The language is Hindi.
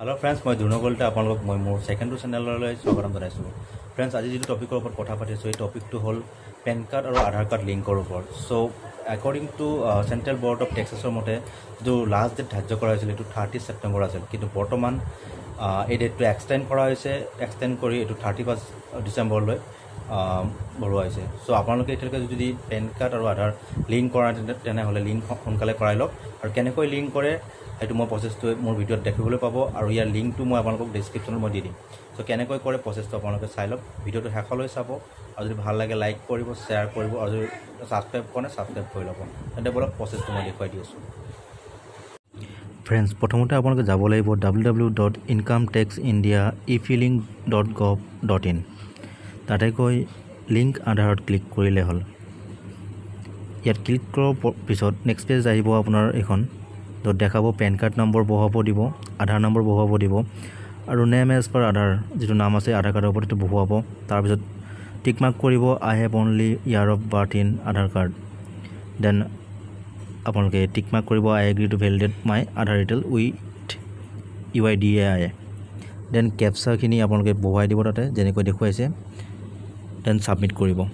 हेलो फ्रेंड्स मैं धुनगोल्टे आपलोक मैं मोर सेकेंडरी चैनल स्वागत जानसो फ्रेंड्स आज जी टपिकर ऊपर कथा पाती है टपिक तो हल पैन कार्ड और आधार कार्ड लिंकर ऊपर so according to central board of taxes मते जो लास्ट डेट धार्य कर 30 सेप्टेम्बर आज कि बर्तमान डेट तो एक्सटेंड कर 31 डिसेम्बर बढ़ा सो आपल जो पैन कार्ड और आधार लिंक कर लिंक सोकाले कर लग और के लिंक करे ये मैं प्रसेस तो मोर भिडिओ देखने पा और यार लिंक तो मैं आपको डिस्क्रिप्शन में दी सो के प्रसेस तो आपल चाय लग भिडिओ शेषल चाब और जो भाला लगे लाइक कर शेयर और जो सब्सक्राइब करना सब्सक्राइब कर लगभग बोला प्रसेस तो मैं देखा दी फ्रेंड्स प्रथमते आपलोक जा लगे www.incometaxindiaefiling.gov.in ताते गई लिंक आधार क्लिक करिले हल इतना क्लिक कर पीछे नेक्स्ट पेज आनार एन तो देखा पैन कार्ड नम्बर बहुव दी आधार नम्बर बहुव दी और नेम एज पर आधार जी नाम आसे आधार कार्डर ऊपर बहुव तार tick mark I have only year of birth in Aadhaar card then आपलोके tick mark I agree to validate my Aadhaar detail with UIDAI then कैप्चाखिनि आपलोके बहुवाई दी ताते जेनेक देखुवाइछे देन सबमिट करिबो।